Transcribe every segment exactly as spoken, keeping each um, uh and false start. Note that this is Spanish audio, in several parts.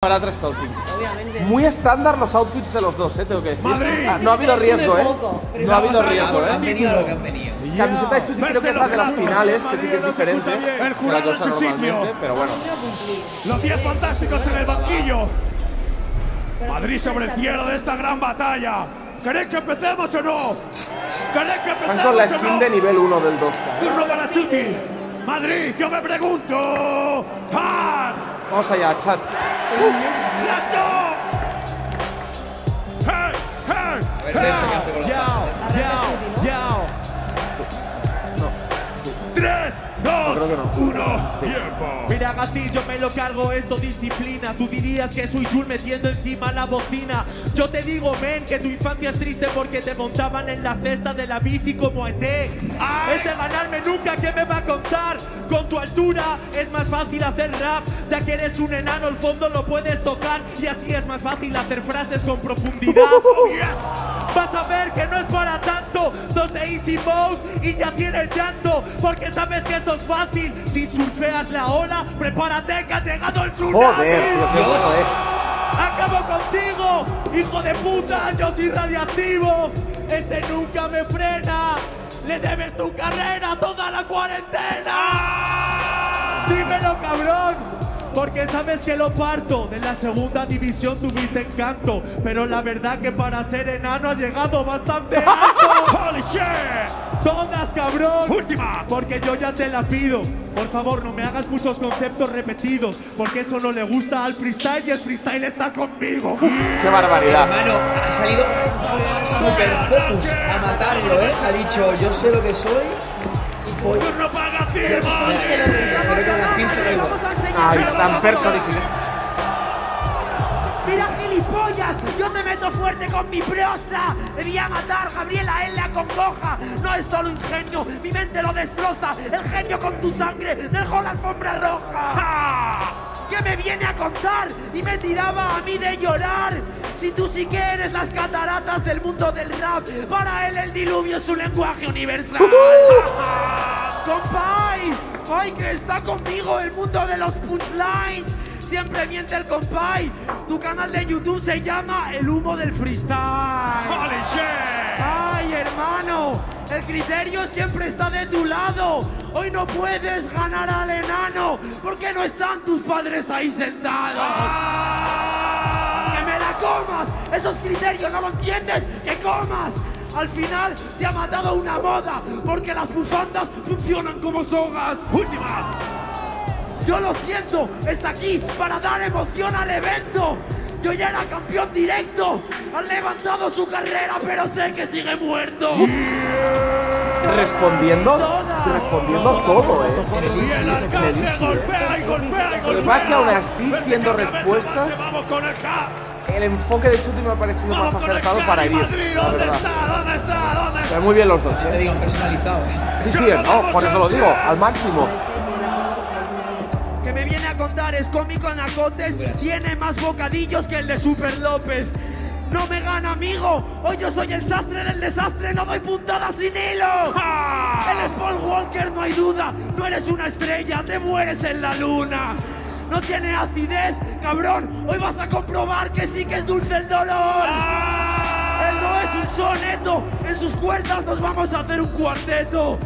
Para tres talking. Obviamente. Muy estándar los outfits de los dos, eh, tengo que decir. Madrid. Ah, no ha habido riesgo, eh. No ha habido riesgo, eh. Han tenido lo que han tenido. Camiseta de Chuty creo que es la de las finales, que sí que es diferente. El jurado en su sitio. Pero bueno. Los diez fantásticos en el banquillo. Madrid sobre el cielo de esta gran batalla. ¿Queréis que empecemos o no? ¿Queréis que empecemos? Van con la skin de nivel uno del dos K. Turno para Chuty. Madrid, yo me pregunto. ¡Han! Vamos allá, chat. Uh. ¡Let's go! ¡Hey! ¡Hey! ¡Hey! ¡Yao! ¡Yao! ¡Yao! ¡Tres, dos, uno! ¡Tiempo! Mira, Gazir, yo me lo cargo, esto disciplina. Tú dirías que soy Jul metiendo encima la bocina. Yo te digo, men, que tu infancia es triste porque te montaban en la cesta de la bici como a E T. Es de ganarme nunca, ¿qué me va a contar? Con tu altura es más fácil hacer rap, ya que eres un enano, el fondo lo puedes tocar y así es más fácil hacer frases con profundidad. Yes. Vas a ver que no es para tanto, dos de Easy Mode y ya tiene el llanto, porque sabes que esto es fácil, si surfeas la ola, prepárate que ha llegado el tsunami. Joder, tío, Dios. Acabo contigo, hijo de puta, yo soy radiactivo, este nunca me frena. ¡Le debes tu carrera toda la cuarentena! ¡Dímelo, cabrón! Porque sabes que lo parto. De la segunda división tuviste encanto. Pero la verdad que para ser enano has llegado bastante alto. ¡Holy shit! ¡Todas, cabrón! ¡Última! Porque yo ya te la pido. Por favor, no me hagas muchos conceptos repetidos, porque eso no le gusta al freestyle y el freestyle está conmigo. ¡Qué barbaridad! Hermano, ha salido super focus a matarlo, ¿eh? Ha dicho, yo sé lo que soy y voy. ¡No paga Gazir! ¡Ay, tan personalizado! ¡Mira, gilipollas! ¡Yo te meto fuerte con mi prosa! Debía matar Gabriela en la congoja. No es solo un genio, mi mente lo destroza. El genio con tu sangre dejó la alfombra roja. ¡Ja! ¿Qué me viene a contar? Y me tiraba a mí de llorar. Si tú sí que eres las cataratas del mundo del rap. Para él el diluvio es un lenguaje universal. Uh-huh. ¡Compay! ¡Ay, que está conmigo el mundo de los punchlines! Siempre miente el compay. Tu canal de YouTube se llama El Humo del Freestyle. ¡Holy shit! ¡Ay, hermano! El criterio siempre está de tu lado. Hoy no puedes ganar al enano porque no están tus padres ahí sentados. ¡Ah! ¡Que me la comas! Esos criterios no lo entiendes. ¡Que comas! Al final te ha matado una moda porque las bufandas funcionan como sogas. ¡Última! Yo lo siento, está aquí para dar emoción al evento. Yo ya era campeón directo. Han levantado su carrera, pero sé que sigue muerto. Yeah. Respondiendo, Todas. respondiendo todo, eh. Golpea y golpea y golpea. Que aún así, siendo respuestas, el enfoque de Chuty me ha parecido más acertado para ir. ¿Dónde está? ¿Dónde está? ¿Dónde está? Muy bien los dos, eh. Te digo personalizado, eh. Sí, sí, no, por eso lo digo, al máximo. Que me viene a contar es cómico en acotes, tiene más bocadillos que el de Super López. No me gana, amigo. Hoy yo soy el sastre del desastre, no doy puntadas sin hilo. ¡Ah! Él es Paul Walker, no hay duda. No eres una estrella, te mueres en la luna. No tiene acidez, cabrón. Hoy vas a comprobar que sí que es dulce el dolor. ¡Ah! Él no es un soneto. En sus cuerdas nos vamos a hacer un cuarteto.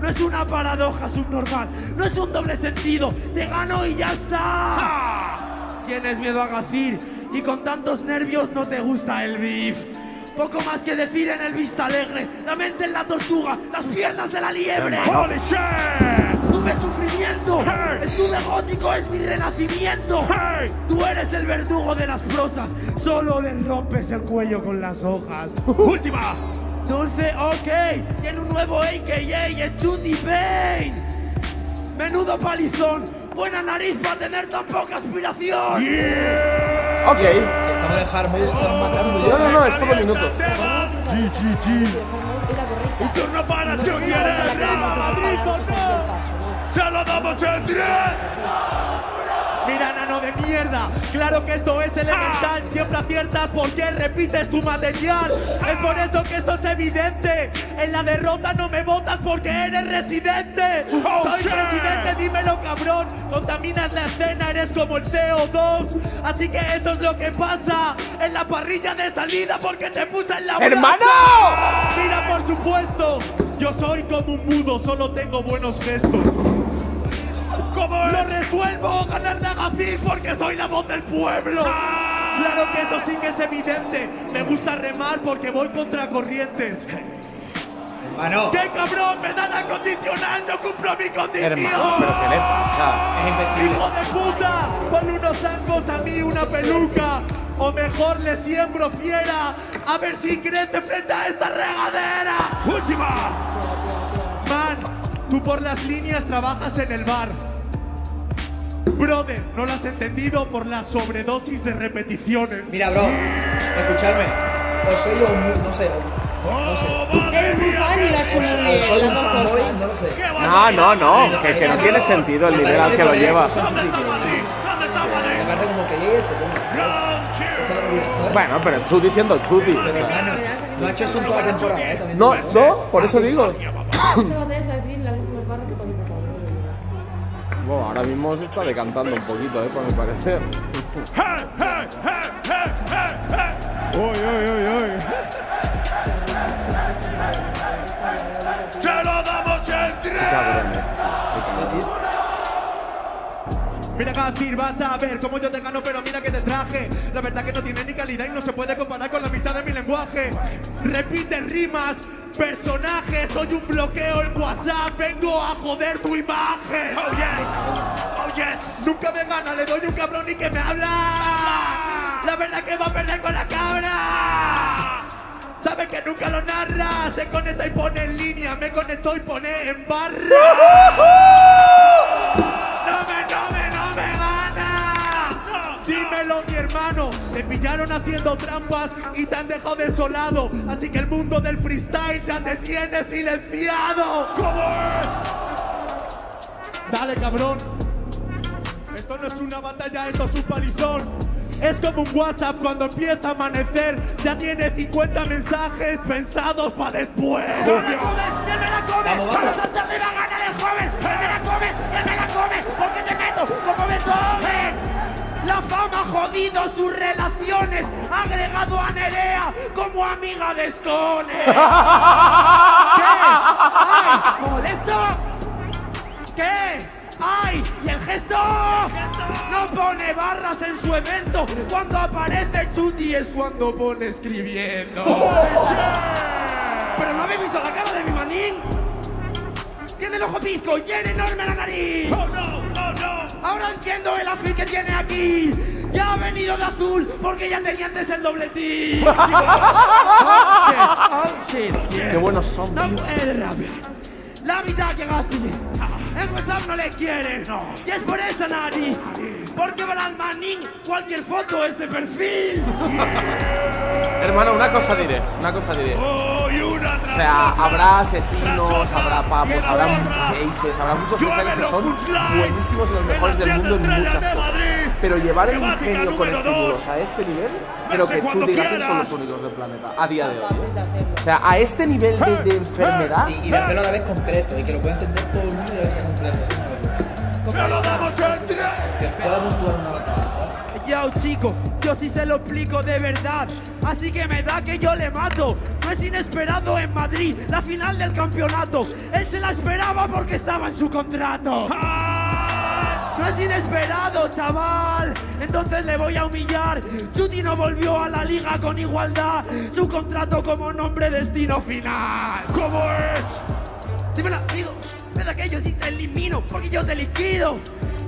No es una paradoja subnormal, no es un doble sentido, te gano y ya está. ¡Ah! Tienes miedo a Gazir y con tantos nervios no te gusta el beef. Poco más que decir en el Vista Alegre, la mente en la tortuga, las piernas de la liebre. ¡Holy shit! Tuve sufrimiento, hey. Estuve gótico, es mi renacimiento. Hey. Tú eres el verdugo de las prosas, solo le rompes el cuello con las hojas. ¡Última! Dulce, ok, tiene un nuevo A K A y es Chuty Pain. Menudo palizón, buena nariz para tener tan poca aspiración. Yeah. Ok. Estamos de dejarme, están matando. No, no, no, es todo minutos. G G G. Un turno para si os quiere arriba, Madrid, no. Se lo damos en tres. Mira, nano de mierda, claro que esto es elemental. Siempre aciertas porque repites tu material. Es por eso que esto es evidente. En la derrota no me votas porque eres residente. Oh, soy shit. Presidente, dímelo, cabrón. Contaminas la escena, eres como el C O dos. Así que eso es lo que pasa en la parrilla de salida porque te puse en la brasa. ¡Hermano! Mira, por supuesto, yo soy como un mudo, solo tengo buenos gestos. Lo resuelvo, ganarle a Gazir porque soy la voz del pueblo. ¡Ah! Claro que eso sí que es evidente. Me gusta remar porque voy contra corrientes. Hermano. ¡Qué cabrón! ¡Me da la condicional! ¡Yo cumplo mi condición! Hermano, pero ¿qué les pasa? Es ¡hijo de puta! Ponle unos zancos a mí, una peluca. O mejor le siembro fiera. A ver si crece frente a esta regadera. ¡Última! Man, tú por las líneas trabajas en el bar. Brother, no lo has entendido por la sobredosis de repeticiones. Mira, bro, escuchadme. Os soy yo muy, no sé. No sé. Eres muy fan y la chunguilla, las dos cosas. No, no, no, que, que no tiene sentido el nivel al que lo lleva. Bueno, pero Chuty diciendo Chuty. No ha hecho eso toda la temporada. No, no, por eso digo. Bueno, ahora mismo se está decantando un poquito, eh, por mi parecer. ¡Uy, uy, uy, uy! ¡Te lo damos en tres! ¡Qué cabrón es! Mira, Gazir, vas a ver cómo yo te gano, pero mira que te traje. La verdad que no tiene ni calidad y no se puede comparar con la mitad de mi lenguaje. Repite rimas. Personaje, soy un bloqueo en WhatsApp, vengo a joder tu imagen. Oh yes, oh yes. Nunca me gana, le doy un cabrón y que me habla. La verdad que va a perder con la cabra. Sabes que nunca lo narra, se conecta y pone en línea, me conecto y pone en barra. No me, no me, no me gana. Dímelo, mi hermano. Te pillaron haciendo trampas y te han dejado desolado. Así que el mundo del freestyle ya te tiene silenciado. ¿Cómo es? Dale, cabrón. Esto no es una batalla, esto es un palizón. Es como un WhatsApp cuando empieza a amanecer. Ya tiene cincuenta mensajes pensados para después. ¡Que me la comes! ¡Que me la comes! ¡Vamos hasta arriba, gana el joven! ¡Que me la comes! ¡Que me la comes! ¡Porque te meto como me comes! La fama ha jodido sus relaciones, ha agregado a Nerea como amiga de Scone. ¿Qué? ¡Ay! ¿Molesto? ¿Qué? ¡Ay! ¿Y el gesto? No pone barras en su evento. Cuando aparece Chuty es cuando pone escribiendo. ¿Pero no habéis visto la cara de mi Manin? Tiene el ojo pisco y tiene enorme la nariz. ¡Oh, no! Ahora entiendo el azul que tiene aquí. Ya ha venido de azul porque ya tenía antes el dobletín. Oh, shit, oh, shit, yeah. Qué buenos son. No puede rabiar. La vida que gasté. El WhatsApp no le quiere. No. Y es por eso, Nani. Porque para el Manin cualquier foto es de perfil. Yeah. Hermano, una cosa diré. Una cosa diré. Oh, y una o sea, habrá asesinos, habrá papos, habrá chases, habrá muchos freestylers que son buenísimos y los mejores del mundo en muchas cosas. Pero llevar el ingenio con estímulos a este nivel, creo que Chuty y Gazir son los únicos del planeta a día de hoy. O sea, a este nivel de, de enfermedad. Sí, y de hacerlo a la vez concreto, y que lo pueda entender todo el mundo y de completo. ¡Me lo damos en tres! Que pueda puntuar una batalla. Yao, chicos, yo sí se lo explico de verdad. Así que me da que yo le mato. No es inesperado en Madrid, la final del campeonato. Él se la esperaba porque estaba en su contrato. ¡Ah! No es inesperado, chaval. Entonces le voy a humillar. Chuty no volvió a la liga con igualdad. Su contrato como nombre destino final. ¿Cómo es? Dímelo, digo, me da que yo sí te elimino porque yo te liquido.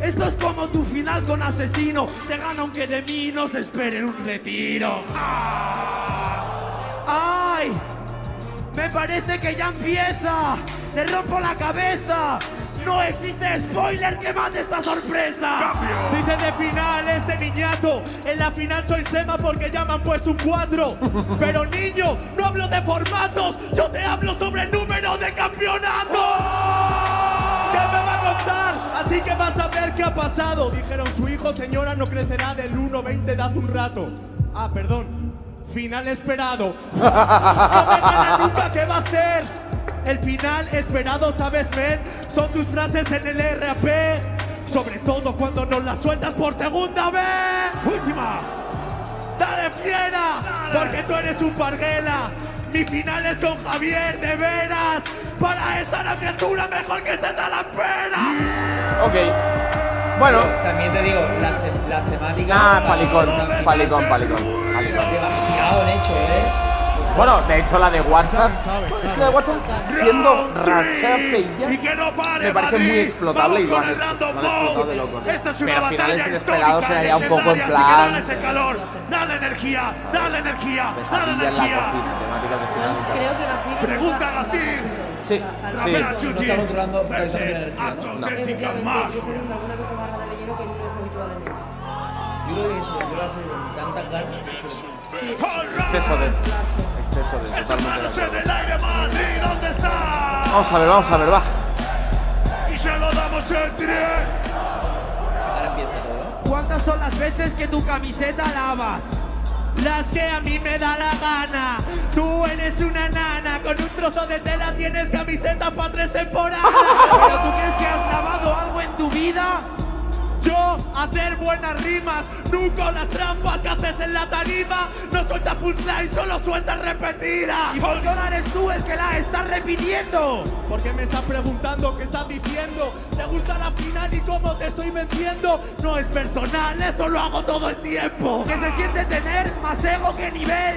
Esto es como tu final con asesino. Te gano aunque de mí no se espere un retiro. ¡Ah! ¡Ay! Me parece que ya empieza. Te rompo la cabeza. No existe spoiler que mate esta sorpresa. ¡Cambio! Dice de final este niñato. En la final soy Sema porque ya me han puesto un cuatro. Pero niño, no hablo de formatos. Yo te hablo sobre el número de campeonatos. ¡Oh! ¿Qué me va a contar? Así que vas a ver qué ha pasado. Dijeron, su hijo, señora, no crecerá del uno veinte de hace un rato. Ah, perdón. Final esperado. No me gana nunca, ¿qué va a hacer? El final esperado, ¿sabes, men? Son tus frases en el R A P. Sobre todo cuando nos las sueltas por segunda vez. Última. ¡Dale, fiera! Dale. Porque tú eres un parguela. Mi final es con Javier, de veras. Para esa la criatura, mejor que estés a la pena. Ok. Bueno. También te digo, las te la temáticas. Ah, palicón, palicón, palicón, palicón. Demasiado de hecho, eh. Bueno, de hecho la de WhatsApp. Es que la de WhatsApp siendo rachafeilla. Y que no pare, me parece Madrid, muy explotable y lo han hecho. Lo han explotado de locos. Esta es una pero al final es inesperado, se haría un poco en plan. Dale calor, dale energía, dale energía, dale energía. Pregunta a Gazir. Sí, sí. sí. No, no está controlando la energía, ¿no? No. Yo creo que eso, yo lo he hecho con tantas ganas. Exceso de... Exceso de... Totalmente en el aire, Madrid, ¿dónde está? Vamos a ver, vamos a ver, va. Y se lo damos en directo. Ahora empieza todo. ¿Cuántas son las veces que tu camiseta lavas? Las que a mí me da la gana. Tú eres una nana. Con un trozo de tela tienes camiseta para tres temporadas. ¿Pero tú crees que has lavado algo en tu vida? Yo, hacer buenas rimas. Nunca las trampas que haces en la tarima. No sueltas punchline, solo sueltas repetida. ¿Y por qué ahora eres tú el que la estás repitiendo? ¿Por qué me estás preguntando qué estás diciendo? ¿Te gusta la final y cómo te estoy venciendo? No es personal, eso lo hago todo el tiempo. Que se siente tener más ego que nivel.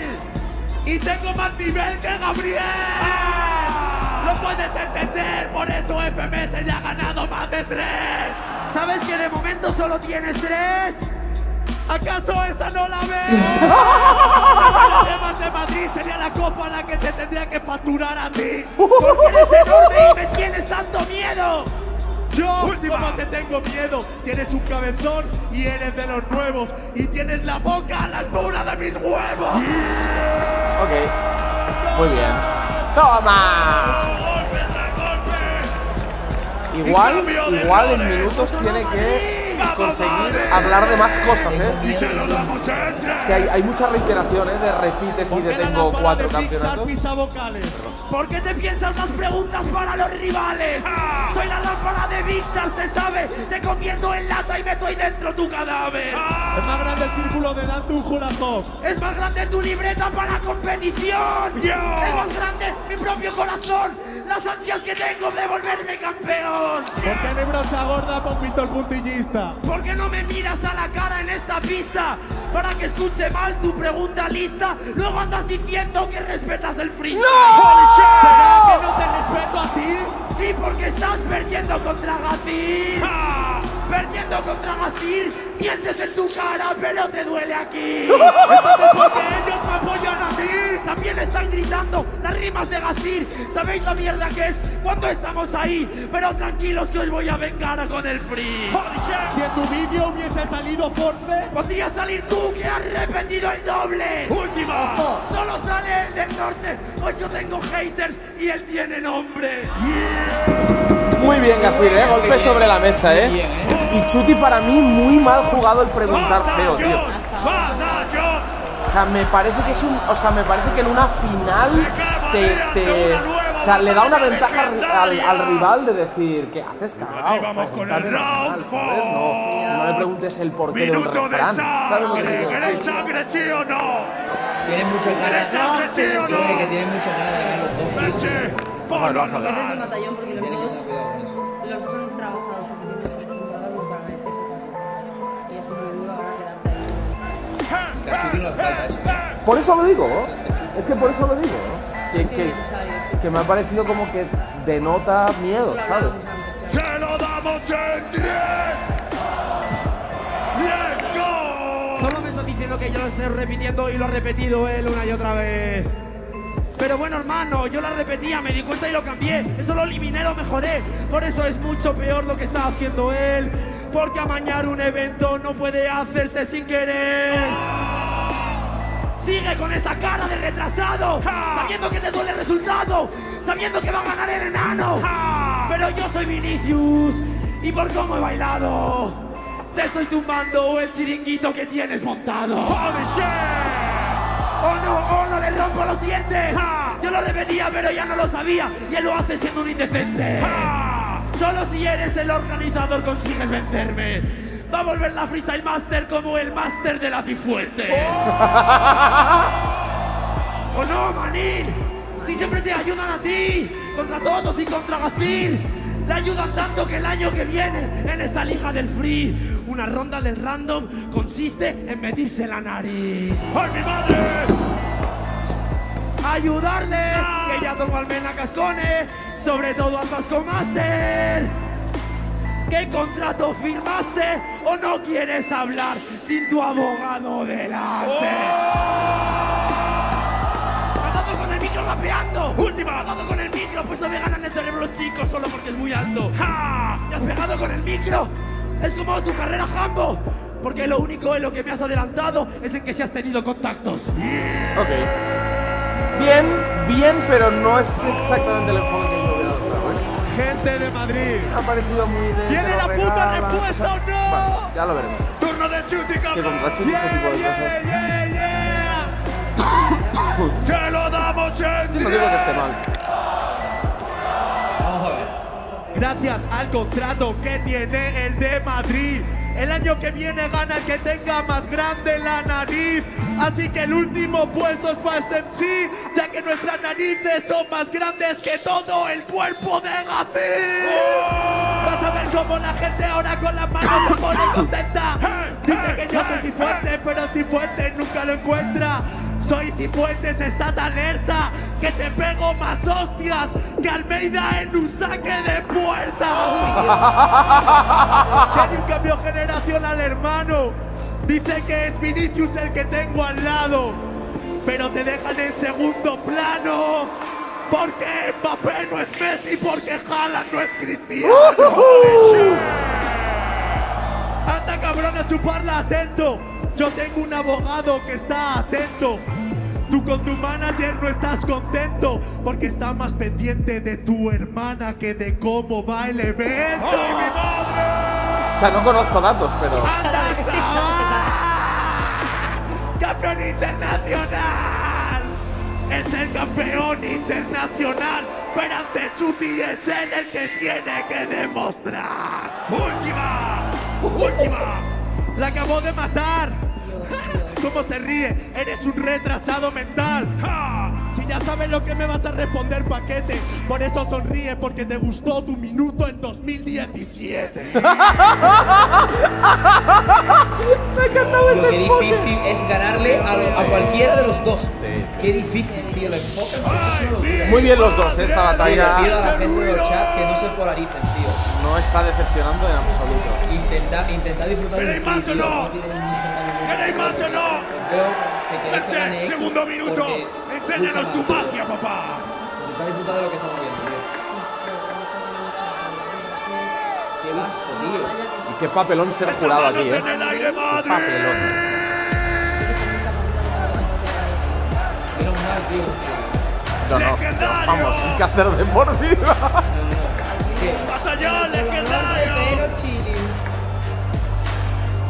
Y tengo más nivel que Gabriel. ¡Ah! Lo puedes entender, por eso F M S ya ha ganado más de tres. ¿Sabes que de momento solo tienes tres? ¿Acaso esa no la ves? La demás de Madrid sería la copa a la que te tendría que facturar a ti. Porque eres enorme y me tienes tanto miedo. Yo, última, como te tengo miedo. Si eres un cabezón y eres de los nuevos y tienes la boca a la altura de mis huevos. Ok, muy bien. Toma. Igual, igual en minutos tiene que conseguir hablar de más cosas, ¿eh? Es que hay, hay muchas reiteraciones de repites y de tengo cuatro campeonatos. ¿Por qué te piensas las preguntas para los rivales? Soy la lámpara de Bixar, se sabe. Te convierto en lata y meto ahí dentro tu cadáver. Es más grande el círculo de darte un corazón. Es más grande tu libreta para la competición. Es más grande mi propio corazón. Las ansias que tengo de volverme campeón. ¿Por qué no brocha gorda, Pompito el puntillista? ¿Por qué no me miras a la cara en esta pista? Para que escuche mal tu pregunta lista. Luego andas diciendo que respetas el freestyle. ¡No! ¿Será que no te respeto a ti? Sí, porque estás perdiendo contra Gazir. ¡Ah! Perdiendo contra Gazir. Mientes en tu cara, pero te duele aquí. Entonces, ¿por qué ellos me apoyan a mí? También están gritando las rimas de Gazir. ¿Sabéis la mierda que es cuando estamos ahí? Pero tranquilos que os voy a vengar con el free. Si en tu vídeo hubiese salido Force, podría salir tú que has repetido el doble. Última. Oh. Solo sale el del norte, pues yo tengo haters y él tiene nombre. Yeah. Muy bien, Gazir, ¿eh? Golpe sobre la mesa, ¿eh? Bien, ¿eh? Y Chuty para mí muy mal jugado el preguntar feo, tío. O sea, me parece que es un, o sea, me parece que en una final te, te o sea, le da una ventaja al, al rival de decir que haces cagado. Vamos con el round, no, no le preguntes el porqué del refrán. ¿Sabes lo que te digo? ¿Quieres sangre, sí o no? Tiene mucha cara. Tiene mucha cara. Tiene mucha cara. Leche, ponlo a dar. Batallón porque los dos han trabajado suficiente. Por eso lo digo, ¿no? Es que por eso lo digo, ¿no? que, que, que me ha parecido como que denota miedo, ¿sabes? ¡Se lo damos en diez! Solo me estoy diciendo que yo lo estoy repitiendo y lo ha repetido él una y otra vez. Pero bueno, hermano, yo la repetía, me di cuenta y lo cambié. Eso lo eliminé, lo mejoré. Por eso es mucho peor lo que está haciendo él. Porque amañar un evento no puede hacerse sin querer. Sigue con esa cara de retrasado, ha. Sabiendo que te duele el resultado, sabiendo que va a ganar el enano, ha. Pero yo soy Vinicius y por cómo he bailado te estoy tumbando el chiringuito que tienes montado. Holy shit. Oh no, oh no, le rompo los dientes, ha. Yo lo repetía pero ya no lo sabía y él lo hace siendo un indecente, ha. Solo si eres el organizador consigues vencerme. Va a volver la Freestyle Master como el Master de la Cifuente. ¡Oh! ¡Oh no, Manin! Si siempre te ayudan a ti, contra todos y contra Gazir. Le ayudan tanto que el año que viene, en esta liga del free, una ronda del random consiste en medirse la nariz. ¡Ay, mi madre! ¡Ayudarle! ¡Ah! Que ya tomo almena a Scone, sobre todo a Vasco Master. ¿Qué contrato firmaste o no quieres hablar sin tu abogado delante? ¡Oh! Andando con el micro rapeando. Última, andando con el micro, pues no me ganan el cerebro los chicos solo porque es muy alto. ¡Ja! Te has pegado con el micro. Es como tu carrera Jambo, porque lo único en lo que me has adelantado es en que si has tenido contactos. Yeah. Ok. Bien, bien, pero no es exactamente el enfoque que yo. Gente de Madrid. Ha parecido muy de. ¡Viene la puta respuesta o no! Bueno, ya lo veremos. Turno de Chuty, cabrón. Yeah, yeah, yeah, yeah. ¡Se lo damos, gente! Sí, no digo que esté mal. Vamos a ver. Gracias al contrato que tiene el de Madrid. El año que viene gana el que tenga más grande la nariz. Así que el último puesto es para este M C, ya que nuestras narices son más grandes que todo el cuerpo de Gazir. ¡Oh! Vas a ver cómo la gente ahora con las manos se pone contenta. Dice que yo soy Cifuentes, pero Cifuentes nunca lo encuentra. Soy Cifuentes, estad alerta, que te pego más hostias que Almeida en un saque de puerta. Hay un cambio generacional, hermano. Dice que es Vinicius el que tengo al lado, pero te dejan en segundo plano, porque Mbappé no es Messi, porque Haaland no es Cristiano. Uh-huh. Anda, cabrón, a chuparla, atento. Yo tengo un abogado que está atento. Tú con tu manager no estás contento, porque está más pendiente de tu hermana que de cómo va el evento. ¡Ay, mi madre! O sea, no conozco datos, pero… ¡Anda, chaval! ¡Campeón internacional! Es el campeón internacional, pero ante Chuty es él el que tiene que demostrar. ¡Última! ¡Última! ¡La acabó de matar! ¿Cómo se ríe? ¡Eres un retrasado mental! ¡Ja! Si ya sabes lo que me vas a responder, paquete, por eso sonríe, porque te gustó tu minuto en dos mil diecisiete. ¡Me encantaba este enfoque! Lo que difícil es ganarle a, a cualquiera de los dos. Sí, sí. ¡Qué difícil, tío! El enfoque. Muy bien los dos, ¿eh? Esta batalla… Pido a la gente del chat que no se polaricen, tío. No está decepcionando en absoluto. Intenta, intenta disfrutar. ¡Queréis más o no! ¡Queréis más o no! ¡Segundo minuto! ¡Enséñanos tu magia, papá! Intenta disfrutar de lo que estamos viendo, tío. ¡Qué vasto, tío! Y qué papelón se ha jurado aquí, ¿eh? ¡Qué papelón! Menos mal, tío. No, no. Vamos, sin que hacer de por vida. ¡Batallón legendario!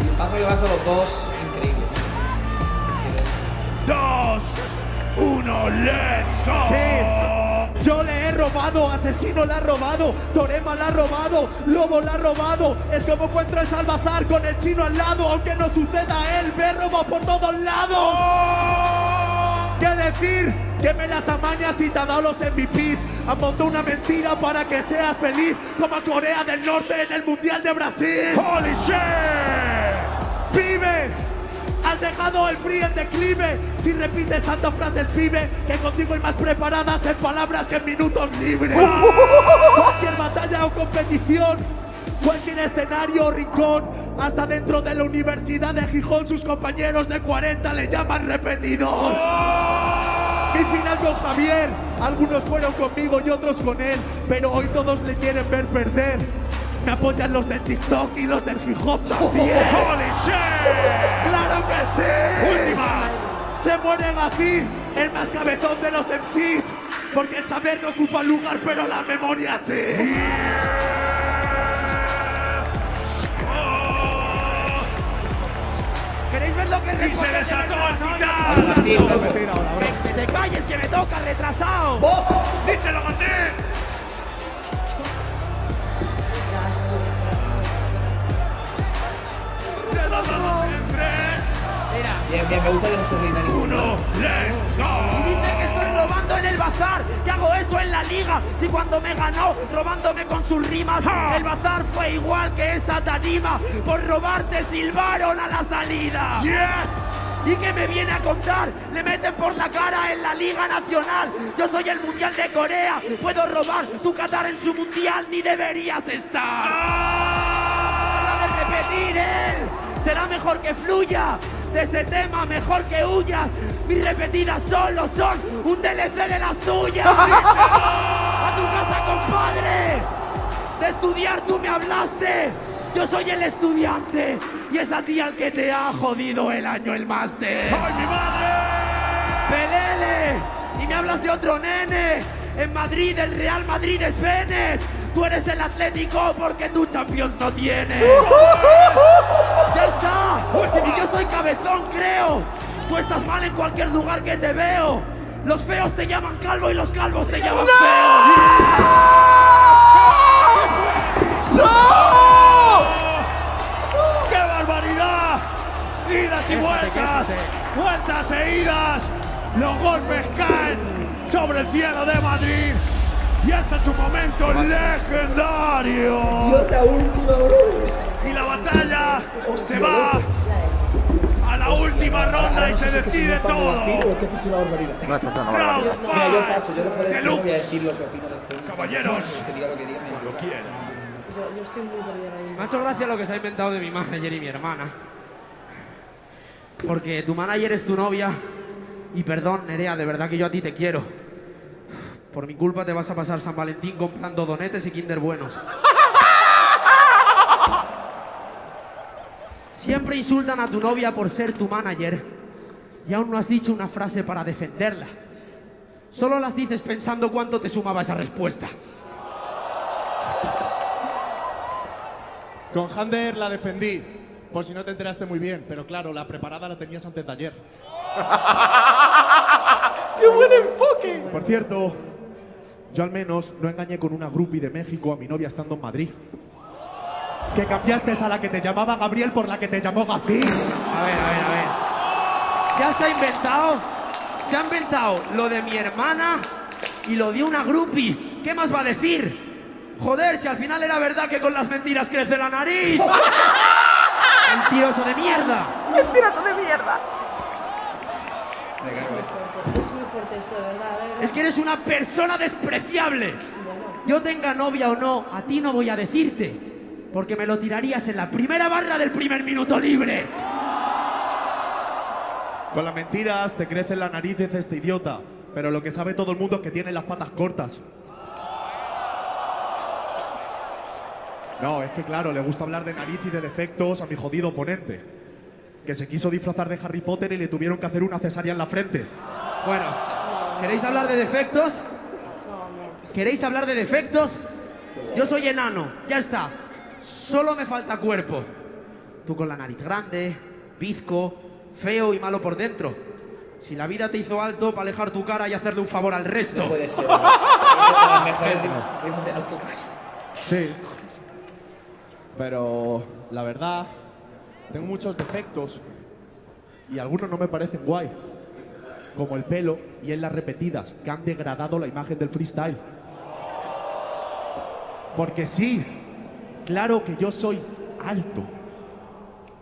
Y el paso que vas a los dos, increíbles. Dos, uno, let's go. Sí. Yo le he robado, Asesino la ha robado, Torema la ha robado, Lobo la ha robado. Es como cuando entras al bazar con el chino al lado, aunque no suceda él, ve robo por todos lados. ¡Oh! ¿Qué decir? Que me las amañas y te ha dado los M V Pes. Han montado una mentira para que seas feliz, como a Corea del Norte en el Mundial de Brasil. ¡Holy shit! ¡Pibe! Has dejado el free en declive. Si repites tantas frases, pibe, que contigo hay más preparadas en palabras que en minutos libres. Cualquier batalla o competición, cualquier escenario o rincón, hasta dentro de la Universidad de Gijón, sus compañeros de cuarenta le llaman repetidor. Mi final con Javier, algunos fueron conmigo y otros con él, pero hoy todos le quieren ver perder. Me apoyan los del TikTok y los del hip hop también. ¡Holy shit! ¡Claro que sí! ¡Última! se muere Gazir, el más cabezón de los M Cs, porque el saber no ocupa lugar, pero la memoria sí. ¿Queréis ver lo que es? Y se desató al final. ¡Que te calles, que me toca, retrasado! ¡Oh! ¡Díselo, Gazir! ¡Se lo damos en tres! Mira, bien, bien, me gusta que no se rinda ninguno. ¡Uno, let's go! Y dice que estoy robando en el bazar, que hago eso en la liga. Si cuando me ganó, robándome con sus rimas, ¡ja! El bazar fue igual que esa tarima. Por robarte silbaron a la salida. ¡Yes! ¿Y que me viene a contar? Le meten por la cara en la Liga Nacional. Yo soy el Mundial de Corea. Puedo robar tu Qatar en su Mundial. Ni deberías estar. ¡Ah! ¡Para de repetir él! Será mejor que fluya. De ese tema mejor que huyas. Mis repetidas solo son un D L C de las tuyas. ¡A tu casa, compadre! De estudiar tú me hablaste. Yo soy el estudiante y es a ti al que te ha jodido el año el máster. ¡Ay, mi madre! ¡Pelele! Y me hablas de otro nene. En Madrid, el Real Madrid es Vélez. Tú eres el Atlético porque tú Champions no tienes. ¡Ya está! Y yo soy cabezón, creo. Tú estás mal en cualquier lugar que te veo. Los feos te llaman calvo y los calvos te llaman feo. ¡No! ¡No! Idas y vueltas, vueltas e idas, los golpes caen sobre el cielo de Madrid y este es un momento legendario. Y la batalla se va a la última ronda y se decide todo. Caballeros, cuando quieran. Me ha hecho gracia lo que se ha inventado de mi manager y mi hermana. Porque tu manager es tu novia. Y perdón, Nerea, de verdad que yo a ti te quiero. Por mi culpa te vas a pasar San Valentín comprando donetes y Kinder buenos. Siempre insultan a tu novia por ser tu manager. Y aún no has dicho una frase para defenderla. Solo las dices pensando cuánto te sumaba esa respuesta. Con Hander la defendí. Por si no te enteraste muy bien, pero claro, la preparada la tenías antes de ayer. ¡Qué buen enfoque! Por cierto, yo al menos no engañé con una groupie de México a mi novia estando en Madrid. Que cambiaste a la que te llamaba Gabriel por la que te llamó Gazir. A ver, a ver, a ver. Ya se ha inventado, se ha inventado lo de mi hermana y lo de una groupie. ¿Qué más va a decir? Joder, si al final era verdad que con las mentiras crece la nariz. ¡Mentiroso de mierda! ¡Mentiroso de mierda! Es que eres una persona despreciable. Yo tenga novia o no, a ti no voy a decirte. Porque me lo tirarías en la primera barra del primer minuto libre. Con las mentiras te crece la nariz de este idiota. Pero lo que sabe todo el mundo es que tiene las patas cortas. No, es que claro, le gusta hablar de nariz y de defectos a mi jodido oponente. Que se quiso disfrazar de Harry Potter y le tuvieron que hacer una cesárea en la frente. Bueno, ¿queréis hablar de defectos? ¿Queréis hablar de defectos? Yo soy enano, ya está. Solo me falta cuerpo. Tú con la nariz grande, bizco, feo y malo por dentro. Si la vida te hizo alto, para alejar tu cara y hacerle un favor al resto. No puede ser. Sí. Pero la verdad, tengo muchos defectos y algunos no me parecen guay, como el pelo y en las repetidas, que han degradado la imagen del freestyle. Porque sí, claro que yo soy alto,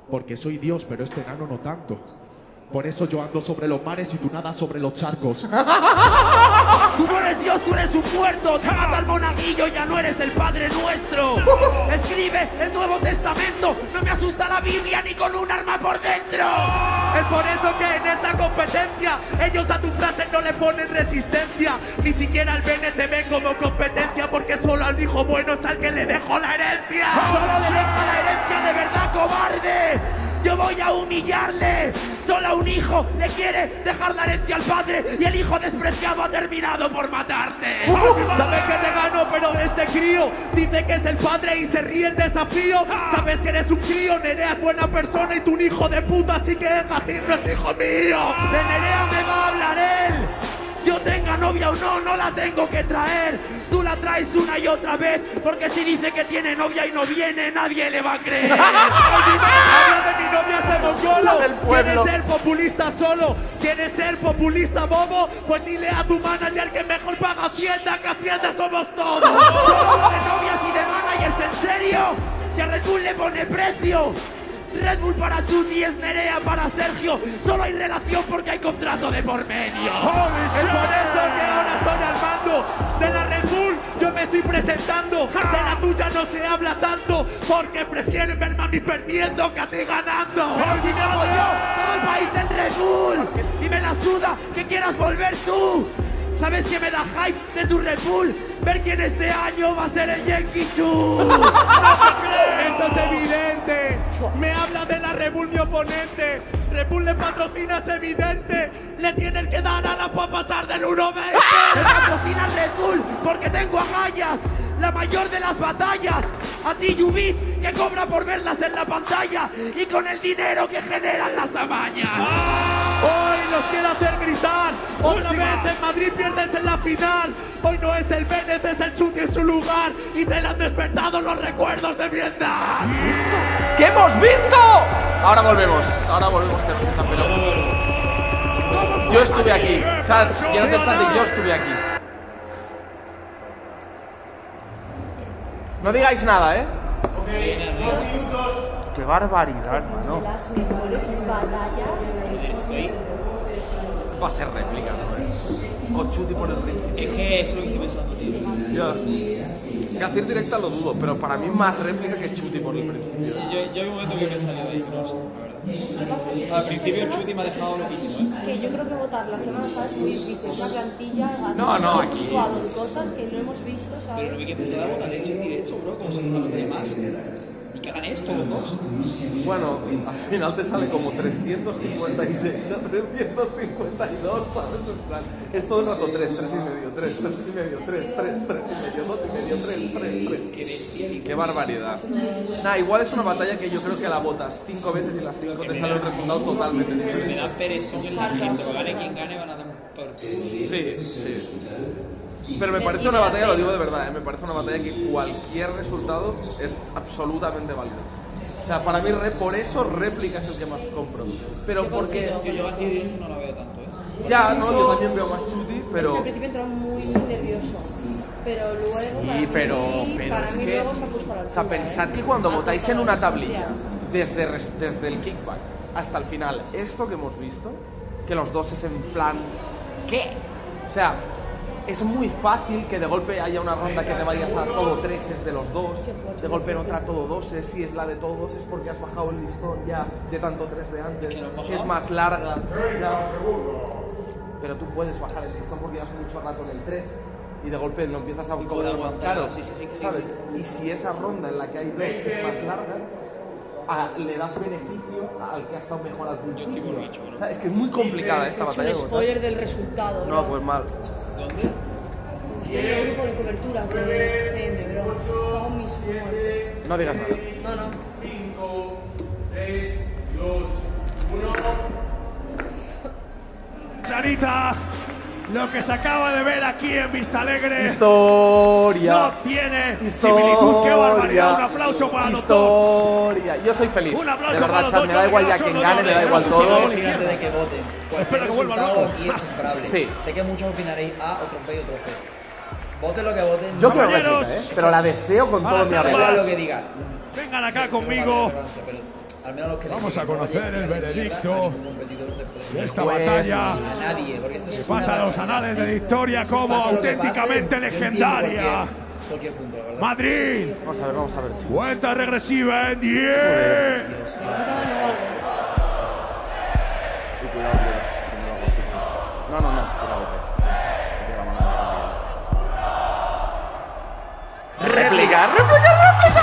porque soy Dios, pero este enano no tanto. Por eso yo ando sobre los mares y tú nadas sobre los charcos. Tú no eres Dios, tú eres un muerto. Te mata el monaguillo, ya no eres el Padre Nuestro. Escribe el Nuevo Testamento. No me asusta la Biblia ni con un arma por dentro. Es por eso que en esta competencia ellos a tu frase no le ponen resistencia. Ni siquiera al Bene te ven como competencia, porque solo al hijo bueno es al que le dejó la herencia. Solo le deja la herencia de verdad, cobarde. yo voy a humillarle. Solo un hijo le quiere dejar la herencia al padre y el hijo despreciado ha terminado por matarte. Uh, Sabes que te gano, pero este crío dice que es el padre y se ríe el desafío. Uh, Sabes que eres un crío, Nerea es buena persona y tú un hijo de puta, así que Gazir no es hijo mío. Uh, de Nerea me va a hablar él. Yo tenga novia o no, no la tengo que traer. Tú la traes una y otra vez, porque si dice que tiene novia y no viene, nadie le va a creer. Habla de mi novia este mongolo. ¿Quieres ser populista solo? ¿Quieres ser populista bobo? Pues dile a tu manager que mejor paga Hacienda, que Hacienda somos todos. Solo de novias y de managers, ¿en serio? Si a Red Bull le pone precio. Red Bull para Chuty es Nerea para Sergio. Solo hay relación porque hay contrato de por medio. Oh, es por eso que ahora estoy al mando. De la Red Bull yo me estoy presentando. De la tuya no se habla tanto, porque prefieren verme a mí perdiendo que a ti ganando. Pero si me hago yo, todo el país en Red Bull. Y me la suda que quieras volver tú. ¿Sabes qué me da hype de tu Red Bull? Ver quién este año va a ser el Yankee Chu. Eso es evidente. Me habla de la Red Bull mi oponente. Red Bull le patrocina, es evidente. Le tienen que dar alas para pasar del uno veinte. Me patrocina Red Bull porque tengo agallas. La mayor de las batallas. A ti, Yubit, que cobra por verlas en la pantalla. Y con el dinero que generan las amañas. ¡Oh! Hoy nos quiere hacer gritar. Otra Última. vez en Madrid pierdes en la final. Hoy no es el Vélez, es el Chuty en su lugar. Y se le han despertado los recuerdos de Vietnam. ¿Qué hemos visto? Ahora volvemos. Ahora volvemos. Que nos están pelando. Yo estuve aquí. Chat, lleno de chat de yo estuve aquí. No digáis nada, ¿eh? Ok, dos minutos. ¡Qué barbaridad, mano! Estoy... Va a ser réplica, ¿no? O Chuty por el príncipe. Es que eso es lo que estoy pensando, tío. Que hacer directa lo dudo, pero para mí más réplica que Chuty por el principio. Yo, yo hay un momento que me he salido de ahí, pero no sé, la verdad. ¿Qué pasa? Que o sea, al principio Chuty me ha dejado loquísimo, ¿eh? Que yo creo que votar la semana pasada es muy difícil. Una plantilla, ganar, no, no, aquí. Cosas que no hemos visto, ¿sabes? Pero lo que hay que intentar votar de hecho, y de hecho, bro, como se nos de más. Y que hagan esto los dos. Bueno, al final te sale como trescientos cincuenta y seis, trescientos cincuenta y dos, ¿sabes? En plan, es todo el rato tres, tres y medio, tres, tres y medio, tres, tres y medio, dos y medio, tres, tres, tres. ¡Qué barbaridad! Nah, igual es una batalla que yo creo que la botas cinco veces y las cinco te sale un resultado totalmente diferente. Me da perezón en la gente, porque gane quien gane van a dar un partido. Sí, sí. Pero me parece una batalla, lo digo de verdad, ¿eh? Me parece una batalla que cualquier resultado es absolutamente válido. O sea, para mí, re, por eso réplica es el que más compro. Pero porque... Yo, yo así de hecho no la veo tanto, ¿eh? Ya, no, yo también veo más Chuty, pero... Es que al principio entraba muy nervioso, pero luego... Sí, pero... pero para mí luego se ha puesto la altura. O sea, pensad que cuando votáis en una tablilla, desde, desde el kickback hasta el final, esto que hemos visto, que los dos es en plan... ¿Qué? O sea... Es muy fácil que de golpe haya una ronda que te vayas a todo treses de los dos, de golpe en otra todo doses, si es la de todo doses es porque has bajado el listón ya de tanto tres de antes, si es más larga, ya. Pero tú puedes bajar el listón porque llevas mucho rato en el tres y de golpe lo empiezas a cobrar más caro, ¿sabes? Y si esa ronda en la que hay dos es más larga, a, le das beneficio al que ha estado mejor al tuyo. O sea, es que es muy complicada esta batalla. Spoiler del resultado. No, pues mal. ¿Dónde? Tiene un grupo de coberturas de C M, bro. No digas nada. No, no. cinco, tres, dos, uno. Sarita, lo que se acaba de ver aquí en Vista Alegre. Historia. No tiene similitud. ¡Qué barbaridad! Un aplauso para los dos. Historia. Yo soy feliz. Un aplauso de verdad, para los dos. Me da igual ya quien gane, me da igual todo. De que voten. Espero que vuelva luego. Sí. Sé que muchos opinaréis A, otro B y otro C. Voten lo que voten. Yo creo que ¿eh? Pero la deseo con todo mi arreglo. Vengan acá conmigo. Al menos los que vamos a conocer el veredicto de esta batalla que pasa a los anales de la historia como auténticamente legendaria. Madrid, vamos a ver, vamos a ver. Cuenta regresiva en diez. No, no, no. Réplica, réplica, réplica.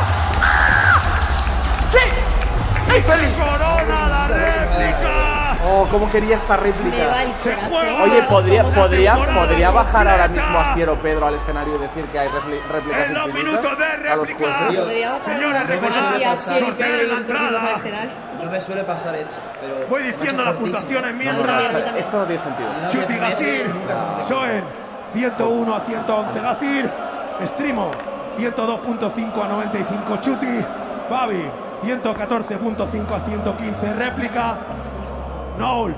¡Sí! Félix, Félix. Corona la réplica. Oh, cómo quería esta réplica. Oye, podría, podría, podría bajar ahora mismo a Siero Pedro al escenario y decir que hay réplicas infinitas a los jueces. Señora, recordad, sorteo en la entrada. No me suele pasar esto, pero voy diciendo las puntuaciones mientras. Esto no tiene sentido. Chuty Gazir, Scone, ciento uno a ciento once Gazir, Strimo, ciento dos punto cinco a noventa y cinco Chuty, Babi, ciento catorce punto cinco a ciento quince réplica, Noul,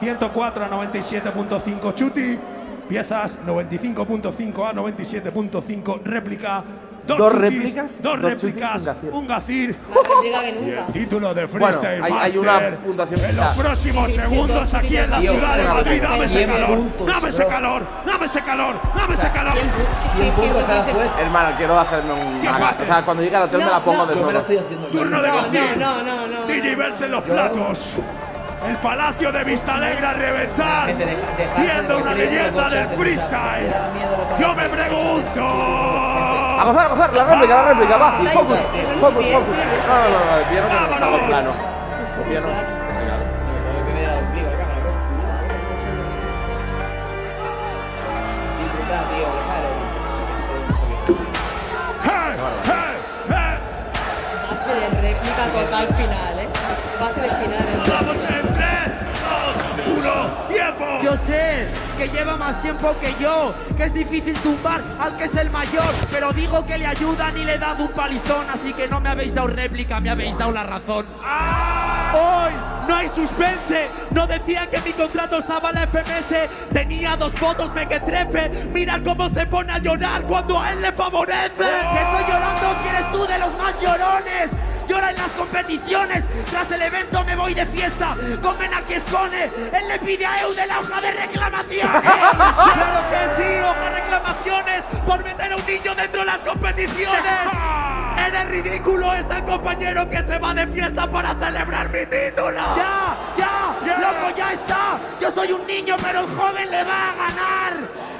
ciento cuatro a noventa y siete punto cinco Chuty, piezas, noventa y cinco punto cinco a noventa y siete punto cinco réplica. Dos, dos chutis, réplicas, dos, dos réplicas, chutis, un Gazir, y el título de Freestyle bueno, hay, hay una puntuación en los próximos sí, sí, segundos sí, aquí en la tío, ciudad de Madrid. Dame ese calor, dame ese calor, dame ese calor, dame ese calor. Hermano, quiero hacerme un. O sea, cuando llegue al hotel me la pongo de nuevo. Turno de Gazir. No, no, no. D J verse en los platos. El Palacio de Vista Alegre a reventar, viendo una leyenda del freestyle. Yo me pregunto. A gozar, a gozar, la réplica, la réplica, va, focus, focus, focus. No, no, no, el piano no estaba en plano. El piano. Va a ser de réplica total final, eh. Va a ser el final. Vamos en tres, dos, uno, tiempo. Yo sé que lleva más tiempo que yo, que es difícil tumbar al que es el mayor, pero digo que le ayudan y le he dado un palizón, así que no me habéis dado réplica, me habéis dado la razón. ¡Ah! ¡Hoy no hay suspense! No decían que mi contrato estaba en la F M S, tenía dos votos, me que trefe, mira cómo se pone a llorar cuando a él le favorece. ¡Oh! Que estoy llorando si eres tú de los más llorones. Llora en las competiciones, tras el evento me voy de fiesta, comen aquí Scone, él le pide a E U de la hoja de reclamaciones. ¡Claro que sí! ¡Hoja de reclamaciones por meter a un niño dentro de las competiciones! ¡Eres ridículo! ¡Es el compañero que se va de fiesta para celebrar mi título! ¡Ya! ¡Ya! Yeah. ¡Loco, ya está! Yo soy un niño, pero el joven le va a ganar.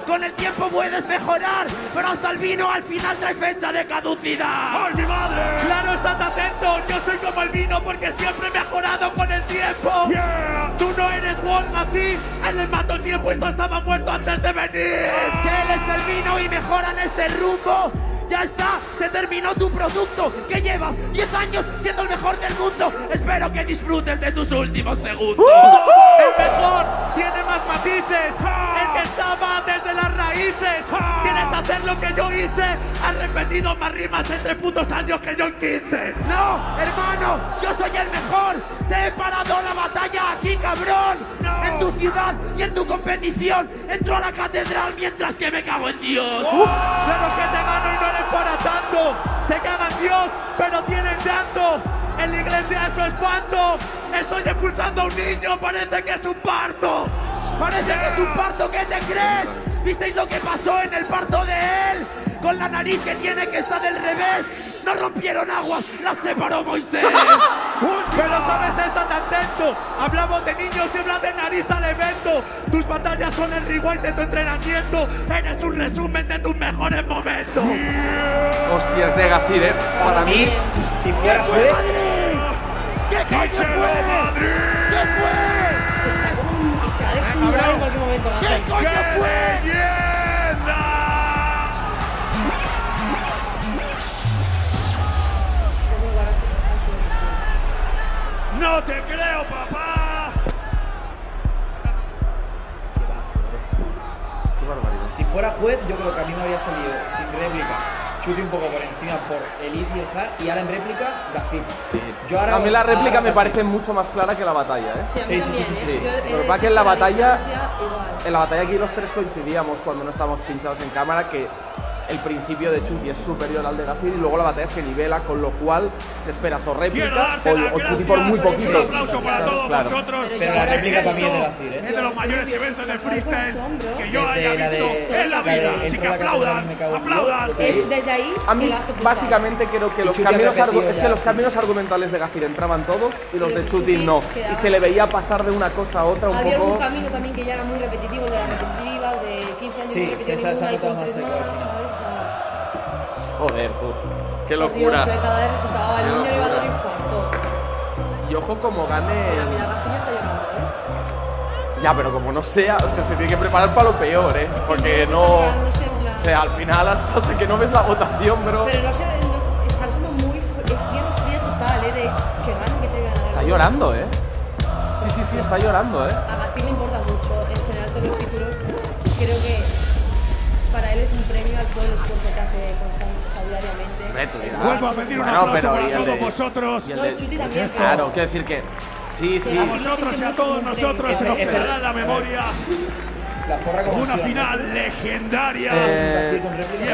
Con el tiempo puedes mejorar, pero hasta el vino al final trae fecha de caducidad. ¡Ay, mi madre! ¡Claro, estate atento! Yo soy como el vino porque siempre he mejorado con el tiempo. Yeah. Tú no eres Wong, así. Él le mató el tiempo y tú estabas muerto antes de venir. Ah. Que él es el vino y mejoran este rumbo. Ya está, se terminó tu producto, que llevas diez años siendo el mejor del mundo. Espero que disfrutes de tus últimos segundos. El mejor tiene más matices, el que estaba desde las raíces. Quieres hacer lo que yo hice, has repetido más rimas en tres putos años que yo en quince. No, hermano, yo soy el mejor, te he parado la batalla aquí, cabrón. No. En tu ciudad y en tu competición, entro a la catedral mientras que me cago en Dios. ¡Oh! Claro que te gano y no eres para tanto, se cagan Dios, pero tienen llanto, en la iglesia eso es espanto, estoy expulsando a un niño, parece que es un parto, parece que es un parto, ¿qué te crees? ¿Visteis lo que pasó en el parto de él? Con la nariz que tiene que está del revés, no rompieron aguas, las separó Moisés. Pero sabes, estás atento, hablamos de niños y hablas de nariz al evento. Tus batallas son el rewind de tu entrenamiento, eres un resumen de tus mejores momentos. Yeah. Hostias de Gazir, ¿eh? Para mí, si fuera fue Madrid. ¿Qué fue? ¿Qué fue? ¿Qué coño fue? ¡No te creo, papá! Qué vaso, eh. Qué barbaridad. Si fuera juez, yo creo que a mí me habría salido sin réplica. Chuty un poco por encima por el Easy dejar y ahora en réplica, Gazir. Sí. Yo ahora a mí la réplica me parece mucho más clara que la batalla, ¿eh? Sí, a mí también, sí, sí, sí, sí. Lo que pasa es que en la batalla, en la batalla aquí los tres coincidíamos cuando no estábamos pinchados en cámara que el principio de Chuty es superior al de Gazir y luego la batalla se nivela, con lo cual te esperas o réplica o, o Chuty por muy poquito. Un aplauso para todos claro. vosotros. Pero la réplica también de Gazir, ¿eh? Es de los mayores eventos de freestyle que yo haya visto en la vida. Así que aplaudan, aplaudan. Desde ahí, a mí básicamente creo que los caminos, es que los caminos argumentales de Gazir entraban todos y los de Chuty no. Y se le veía pasar de una cosa a otra un poco. Había un camino también que ya era muy repetitivo, de la repetitiva, de quince años. Sí, se ha sacado más seco. Joder, tú. Qué locura. Dios, cada vez resultaba el niño le iba a dar infarto. Y ojo como gane. Mira, mira, Rafinha está llorando, ¿eh? Ya, pero como no sea, o sea, se tiene que preparar para lo peor, ¿eh? Es porque no. La... O sea, al final, hasta, hasta que no ves la votación, bro. Pero no sé, no, está como muy. Es bien fría total, ¿eh? De que gane, que te gane. Está llorando, ¿eh? Sí, sí, sí, está llorando, ¿eh? A Gazir le importa mucho. En general, todos los títulos, creo que. Para él es un premio al todo el esfuerzo que hace diariamente. Vuelvo a pedir un aplauso para todos vosotros. Y el de Chuty también. Claro, quiero decir que. Sí, sí. A vosotros y a todos nosotros se nos quedará en la memoria. Una final legendaria.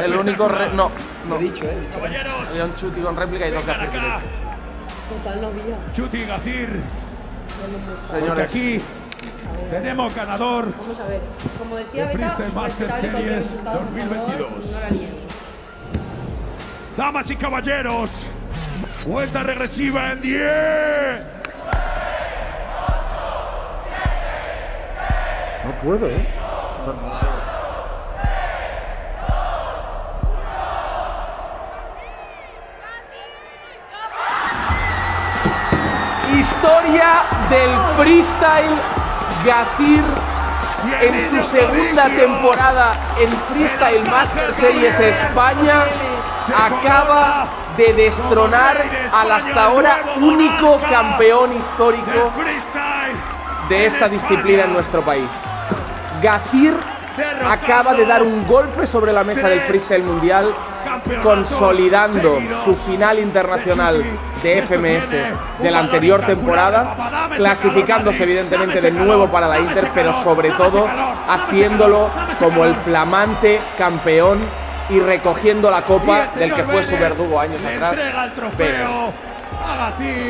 El único. No, no. Caballeros. Había un Chuty con réplica y dos Gazir. Total, no vía. Chuty, Gazir. Señores, aquí. Tenemos ganador. Vamos a ver. Como decía Beta, Freestyle Master Series dos mil veintidós. Damas y caballeros, vuelta regresiva en diez. No puedo, ¿eh? Está... Historia del freestyle Gazir en su segunda temporada en Freestyle Master Series España acaba de destronar al hasta ahora único campeón histórico de esta disciplina en nuestro país. Gazir acaba de dar un golpe sobre la mesa del freestyle mundial, consolidando su final internacional de F M S de la anterior temporada, clasificándose evidentemente de nuevo para la Inter, pero sobre todo haciéndolo como el flamante campeón y recogiendo la copa del que fue su verdugo años atrás.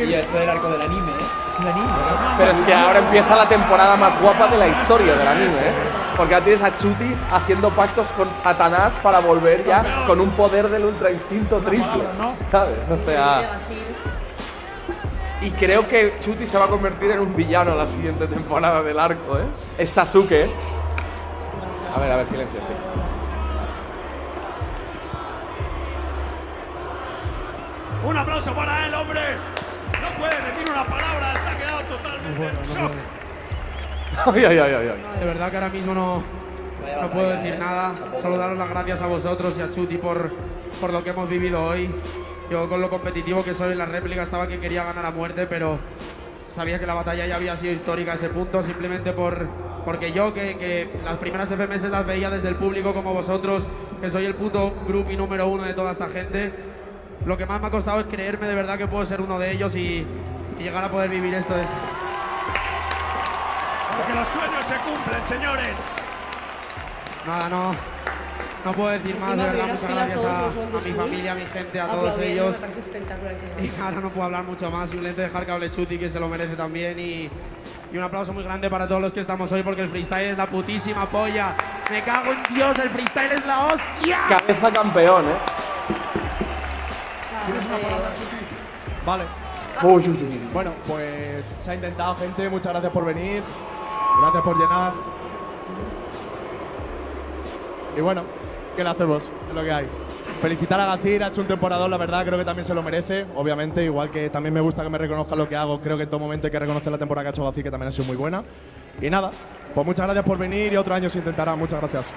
Y esto del arco del anime, es el anime. Pero es que ahora empieza la temporada más guapa de la historia del anime, ¿eh? Porque ahora tienes a Chuty haciendo pactos con Satanás para volver ya con un poder del ultra instinto triple, ¿sabes? O sea... Y creo que Chuty se va a convertir en un villano la siguiente temporada del arco, ¿eh? Es Sasuke, ¿eh? A ver, a ver, silencio, sí. Un aplauso para él, hombre. No puede decir una palabra, se ha quedado totalmente bueno, en shock. No ay, ay, ay, ay. De verdad que ahora mismo no, no puedo decir nada. Solo daros las gracias a vosotros y a Chuty por, por lo que hemos vivido hoy. Yo, con lo competitivo que soy en la réplica, estaba que quería ganar a muerte, pero sabía que la batalla ya había sido histórica a ese punto, simplemente por, porque yo, que, que las primeras F M S las veía desde el público como vosotros, que soy el puto groupie número uno de toda esta gente. Lo que más me ha costado es creerme de verdad que puedo ser uno de ellos y, y llegar a poder vivir esto. Porque los sueños se cumplen, señores. Nada, no, no puedo decir más. De verdad, muchas gracias a, a mi familia, a mi gente, a todos ellos. Y ahora no puedo hablar mucho más, simplemente dejar que hable Chuty, que se lo merece también. Y, y un aplauso muy grande para todos los que estamos hoy, porque el freestyle es la putísima polla. Me cago en Dios, el freestyle es la hostia. Cabeza campeón, ¿eh? ¿Tienes una palabra, Chuty? Vale. Oh, Chuty. Bueno, pues se ha intentado, gente. Muchas gracias por venir. Gracias por llenar. Y bueno, ¿qué le hacemos? Es lo que hay. Felicitar a Gazir, ha hecho un temporadón, la verdad. Creo que también se lo merece, obviamente. Igual que también me gusta que me reconozcan lo que hago. Creo que en todo momento hay que reconocer la temporada que ha hecho Gazir, que también ha sido muy buena. Y nada, pues muchas gracias por venir y otro año se intentará. Muchas gracias.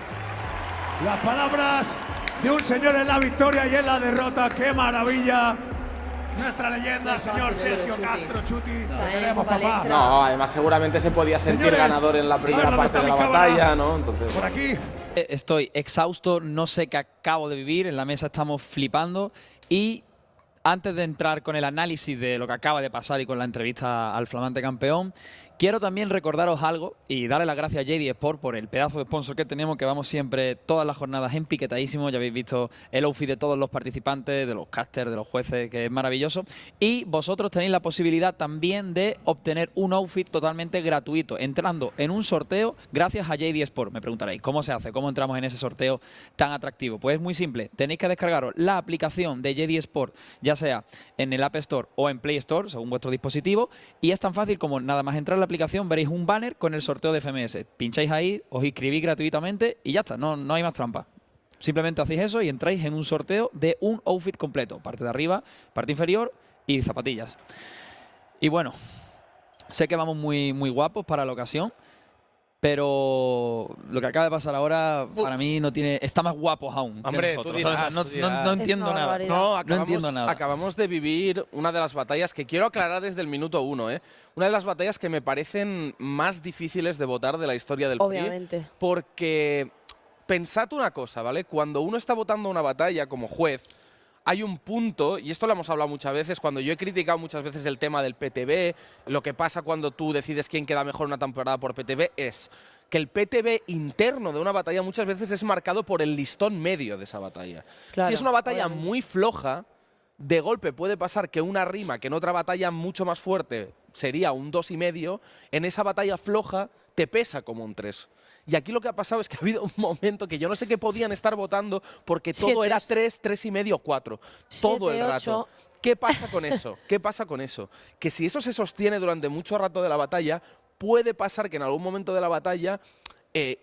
Las palabras de un señor en la victoria y en la derrota. ¡Qué maravilla! Nuestra leyenda, señor Sergio Castro Chuty. Lo queremos, papá. No, además seguramente se podía sentir ganador en la primera parte de la batalla, ¿no? Entonces, por aquí. Estoy exhausto, no sé qué acabo de vivir. En la mesa estamos flipando. Y antes de entrar con el análisis de lo que acaba de pasar y con la entrevista al flamante campeón, quiero también recordaros algo y darle las gracias a J D Sport por el pedazo de sponsor que tenemos, que vamos siempre todas las jornadas en piquetadísimo. Ya habéis visto el outfit de todos los participantes, de los casters, de los jueces, que es maravilloso. Y vosotros tenéis la posibilidad también de obtener un outfit totalmente gratuito, entrando en un sorteo gracias a J D Sport. Me preguntaréis, ¿cómo se hace? ¿Cómo entramos en ese sorteo tan atractivo? Pues es muy simple. Tenéis que descargaros la aplicación de J D Sport, ya ya sea en el App Store o en Play Store, según vuestro dispositivo, y es tan fácil como nada más entrar en la aplicación, veréis un banner con el sorteo de F M S. Pincháis ahí, os inscribís gratuitamente y ya está, no, no hay más trampa. Simplemente hacéis eso y entráis en un sorteo de un outfit completo, parte de arriba, parte inferior y zapatillas. Y bueno, sé que vamos muy, muy guapos para la ocasión, pero lo que acaba de pasar ahora, uh. para mí no tiene, está más guapos aún. Hombre, tú dirás, o sea, no, tú no, no entiendo nada. No, acabamos, no entiendo nada. Acabamos de vivir una de las batallas que quiero aclarar desde el minuto uno, ¿eh? Una de las batallas que me parecen más difíciles de votar de la historia del Free. Obviamente. Porque pensad una cosa, ¿vale? Cuando uno está votando una batalla como juez, hay un punto, y esto lo hemos hablado muchas veces, cuando yo he criticado muchas veces el tema del P T B, lo que pasa cuando tú decides quién queda mejor una temporada por P T B, es que el P T B interno de una batalla muchas veces es marcado por el listón medio de esa batalla. Claro, si es una batalla bueno. muy floja, de golpe puede pasar que una rima, que en otra batalla mucho más fuerte sería un dos y medio, en esa batalla floja te pesa como un tres. Y aquí lo que ha pasado es que ha habido un momento que yo no sé qué podían estar votando porque todo siete, era tres, tres y medio, cuatro. Todo siete, el rato. Ocho. ¿Qué pasa con eso? ¿Qué pasa con eso? Que si eso se sostiene durante mucho rato de la batalla, puede pasar que en algún momento de la batalla eh,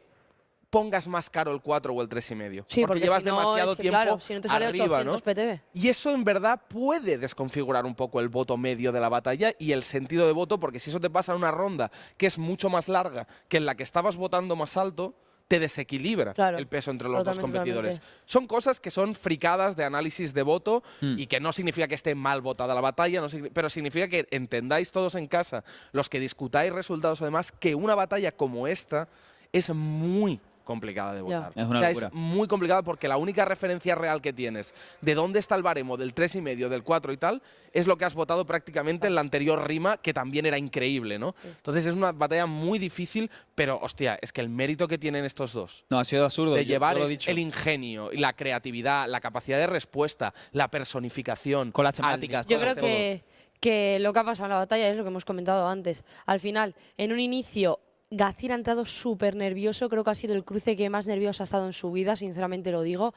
pongas más caro el cuatro o el tres y medio. Sí, porque, porque llevas si no, demasiado es que, tiempo claro, si no te sale arriba, ochocientos, ¿no? P T B. Y eso en verdad puede desconfigurar un poco el voto medio de la batalla y el sentido de voto, porque si eso te pasa en una ronda que es mucho más larga que en la que estabas votando más alto, te desequilibra claro, el peso entre los dos competidores. Totalmente. Son cosas que son fricadas de análisis de voto mm. y que no significa que esté mal votada la batalla, no, pero significa que entendáis todos en casa, los que discutáis resultados o demás, que una batalla como esta es muy complicada de votar. Yeah. Es, una o sea, es muy complicada porque la única referencia real que tienes de dónde está el baremo del tres y medio, del cuatro y tal, es lo que has votado prácticamente en la anterior rima, que también era increíble, ¿no? Sí. Entonces es una batalla muy difícil, pero hostia, es que el mérito que tienen estos dos no ha sido absurdo. De llevar yo, yo lo he dicho. El ingenio, la creatividad, la capacidad de respuesta, la personificación. Con las temáticas. Yo creo que, que lo que ha pasado en la batalla es lo que hemos comentado antes. Al final, en un inicio, Gazir ha entrado súper nervioso, creo que ha sido el cruce que más nervioso ha estado en su vida, sinceramente lo digo.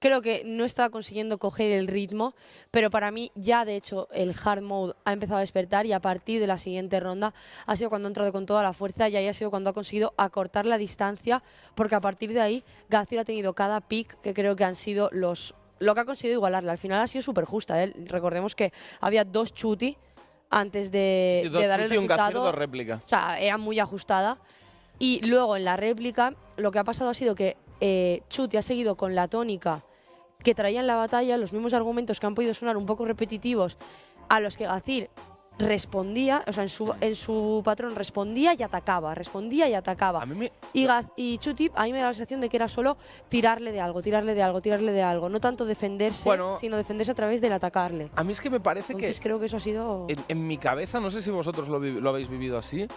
Creo que no está consiguiendo coger el ritmo, pero para mí ya de hecho el hard mode ha empezado a despertar y a partir de la siguiente ronda ha sido cuando ha entrado con toda la fuerza y ahí ha sido cuando ha conseguido acortar la distancia, porque a partir de ahí Gazir ha tenido cada pick que creo que han sido los lo que ha conseguido igualarla. Al final ha sido súper justa, ¿eh? Recordemos que había dos Chuty antes de, sí, sí, de dar el resultado, réplica. O sea, era muy ajustada. Y luego en la réplica lo que ha pasado ha sido que eh, Chuty ha seguido con la tónica que traía en la batalla, los mismos argumentos que han podido sonar un poco repetitivos a los que Gazir respondía, o sea, en su, en su patrón respondía y atacaba, respondía y atacaba. A mí me... y, Gaz, y Chuty, a mí me da la sensación de que era solo tirarle de algo, tirarle de algo, tirarle de algo. No tanto defenderse, bueno, sino defenderse a través del atacarle. A mí es que me parece Entonces, que... creo que eso ha sido... En, en mi cabeza, no sé si vosotros lo, lo habéis vivido así,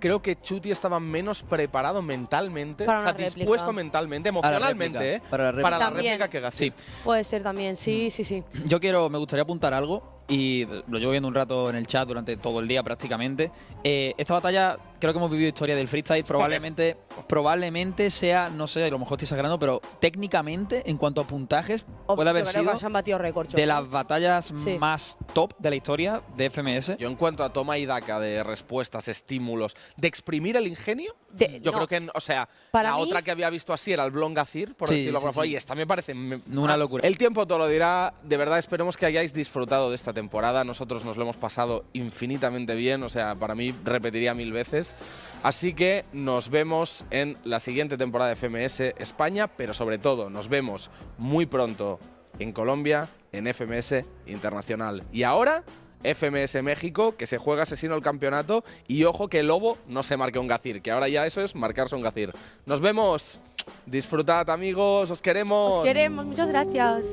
creo que Chuty estaba menos preparado mentalmente, para una dispuesto réplica. mentalmente, emocionalmente, para la réplica, ¿eh? para la réplica, para la réplica que Gazir. Sí. Puede ser también, sí, mm. sí, sí. Yo quiero, me gustaría apuntar algo, y lo llevo viendo un rato en el chat durante todo el día prácticamente. Eh, esta batalla, creo que hemos vivido historia del freestyle, probablemente, probablemente sea, no sé, a lo mejor estoy exagerando, pero técnicamente, en cuanto a puntajes, o puede haber sido se han batido récord, de las batallas sí. más top de la historia de F M S. Yo en cuanto a toma y daca de respuestas, estímulos, de exprimir el ingenio, de, yo no. creo que, o sea, Para la mí, otra que había visto así era el Blond Gazir, por sí, decirlo sí, por sí. y esta me parece me, una más. locura. El tiempo todo lo dirá, de verdad esperemos que hayáis disfrutado de esta temporada, nosotros nos lo hemos pasado infinitamente bien, o sea, para mí repetiría mil veces, así que nos vemos en la siguiente temporada de F M S España, pero sobre todo nos vemos muy pronto en Colombia, en F M S Internacional, y ahora F M S México, que se juega asesino el campeonato, y ojo que el Lobo no se marque un Gazir, que ahora ya eso es marcarse un Gazir. Nos vemos, disfrutad amigos, os queremos. Os queremos, muchas gracias.